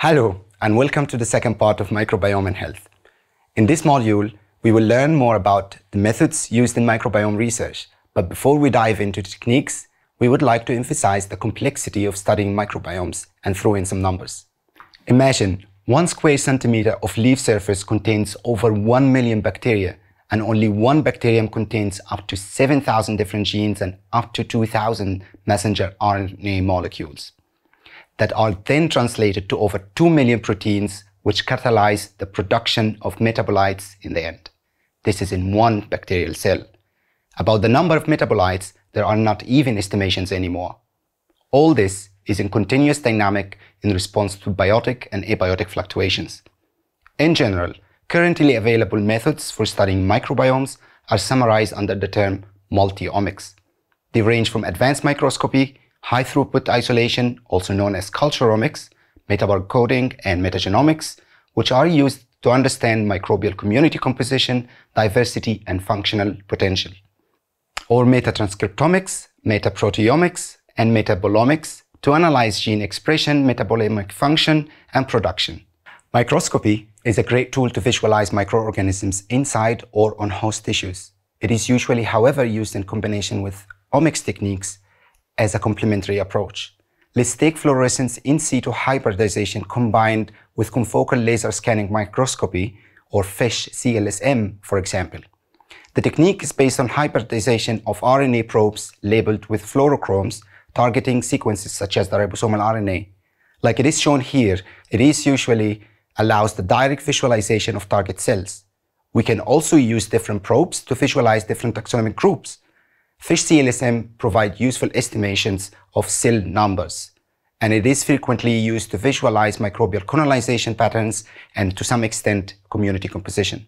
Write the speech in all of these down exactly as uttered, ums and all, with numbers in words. Hello and welcome to the second part of microbiome and health. In this module, we will learn more about the methods used in microbiome research, but before we dive into the techniques, we would like to emphasize the complexity of studying microbiomes and throw in some numbers. Imagine one square centimeter of leaf surface contains over one million bacteria, and only one bacterium contains up to seven thousand different genes and up to two thousand messenger R N A molecules that are then translated to over two million proteins, which catalyze the production of metabolites in the end. This is in one bacterial cell. About the number of metabolites, there are not even estimations anymore. All this is in continuous dynamic in response to biotic and abiotic fluctuations. In general, currently available methods for studying microbiomes are summarized under the term multiomics. They range from advanced microscopy, high-throughput isolation, also known as culturomics, metabarcoding, and metagenomics, which are used to understand microbial community composition, diversity, and functional potential. Or metatranscriptomics, metaproteomics, and metabolomics to analyze gene expression, metabolomic function, and production. Microscopy is a great tool to visualize microorganisms inside or on host tissues. It is usually, however, used in combination with omics techniques as a complementary approach. Let's take fluorescence in situ hybridization combined with confocal laser scanning microscopy, or FISH C L S M, for example. The technique is based on hybridization of R N A probes labeled with fluorochromes targeting sequences such as the ribosomal R N A. Like it is shown here, it is usually allows the direct visualization of target cells. We can also use different probes to visualize different taxonomic groups. FISH C L S M provide useful estimations of cell numbers, and it is frequently used to visualize microbial colonization patterns and, to some extent, community composition.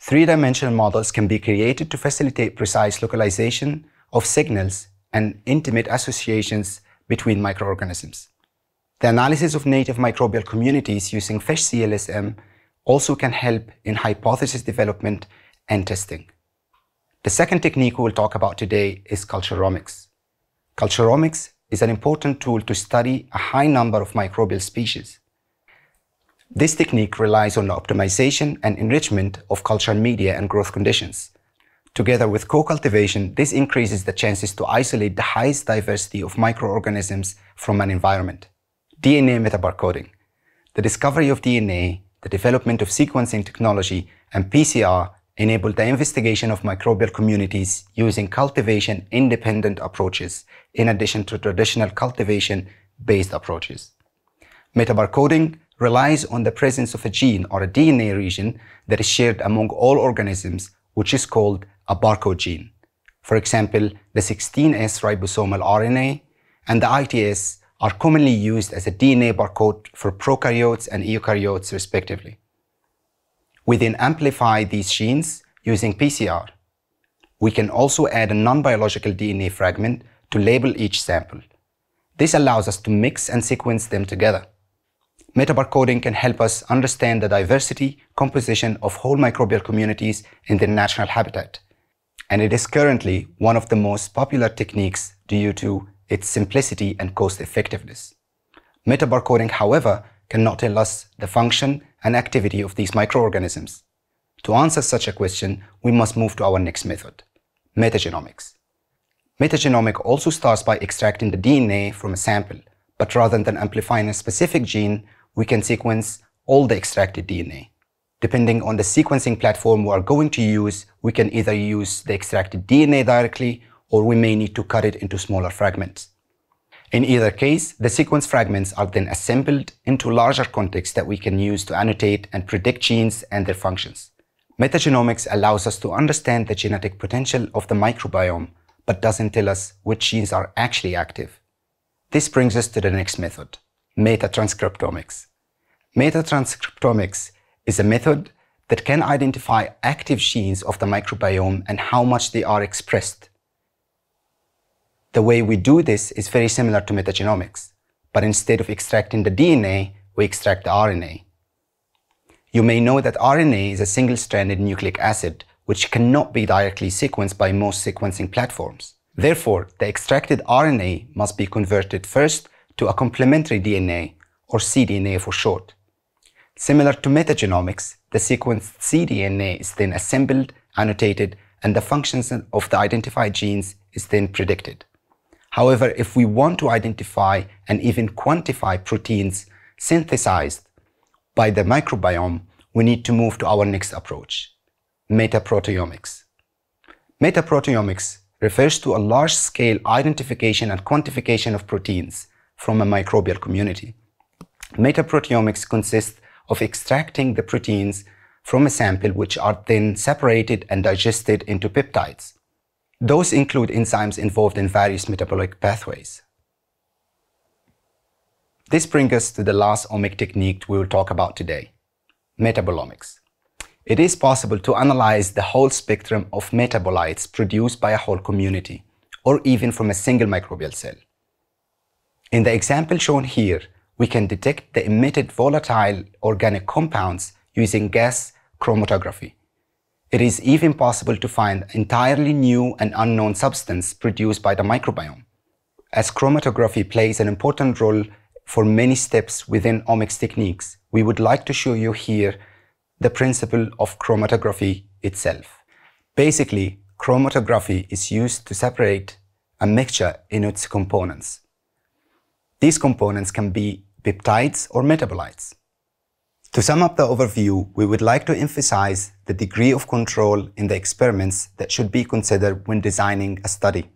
Three-dimensional models can be created to facilitate precise localization of signals and intimate associations between microorganisms. The analysis of native microbial communities using FISH C L S M also can help in hypothesis development and testing. The second technique we will talk about today is culturomics. Culturomics is an important tool to study a high number of microbial species. This technique relies on the optimization and enrichment of culture media and growth conditions. Together with co-cultivation, this increases the chances to isolate the highest diversity of microorganisms from an environment. D N A metabarcoding. The discovery of D N A, the development of sequencing technology, and P C R enabled the investigation of microbial communities using cultivation-independent approaches in addition to traditional cultivation-based approaches. Metabarcoding relies on the presence of a gene or a D N A region that is shared among all organisms, which is called a barcode gene. For example, the sixteen S ribosomal R N A and the I T S are commonly used as a D N A barcode for prokaryotes and eukaryotes, respectively. We then amplify these genes using P C R. We can also add a non-biological D N A fragment to label each sample. This allows us to mix and sequence them together. Metabarcoding can help us understand the diversity, composition of whole microbial communities in their natural habitat. And it is currently one of the most popular techniques due to its simplicity and cost-effectiveness. Metabarcoding, however, cannot tell us the function and activity of these microorganisms. To answer such a question, we must move to our next method, metagenomics. Metagenomics also starts by extracting the D N A from a sample, but rather than amplifying a specific gene, we can sequence all the extracted D N A. Depending on the sequencing platform we are going to use, we can either use the extracted D N A directly, or we may need to cut it into smaller fragments. In either case, the sequence fragments are then assembled into larger contexts that we can use to annotate and predict genes and their functions. Metagenomics allows us to understand the genetic potential of the microbiome, but doesn't tell us which genes are actually active. This brings us to the next method, metatranscriptomics. Metatranscriptomics is a method that can identify active genes of the microbiome and how much they are expressed. The way we do this is very similar to metagenomics, but instead of extracting the D N A, we extract the R N A. You may know that R N A is a single-stranded nucleic acid, which cannot be directly sequenced by most sequencing platforms. Therefore, the extracted R N A must be converted first to a complementary D N A, or cDNA for short. Similar to metagenomics, the sequenced cDNA is then assembled, annotated, and the functions of the identified genes is then predicted. However, if we want to identify and even quantify proteins synthesized by the microbiome, we need to move to our next approach, metaproteomics. Metaproteomics refers to a large-scale identification and quantification of proteins from a microbial community. Metaproteomics consists of extracting the proteins from a sample, which are then separated and digested into peptides. Those include enzymes involved in various metabolic pathways. This brings us to the last omic technique we will talk about today, metabolomics. It is possible to analyze the whole spectrum of metabolites produced by a whole community, or even from a single microbial cell. In the example shown here, we can detect the emitted volatile organic compounds using gas chromatography. It is even possible to find entirely new and unknown substance produced by the microbiome, as chromatography plays an important role for many steps within omics techniques. We would like to show you here the principle of chromatography itself. Basically, chromatography is used to separate a mixture in its components. These components can be peptides or metabolites. To sum up the overview, we would like to emphasize the degree of control in the experiments that should be considered when designing a study.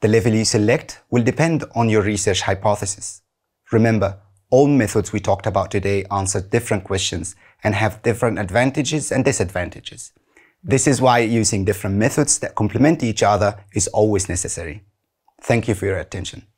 The level you select will depend on your research hypothesis. Remember, all methods we talked about today answer different questions and have different advantages and disadvantages. This is why using different methods that complement each other is always necessary. Thank you for your attention.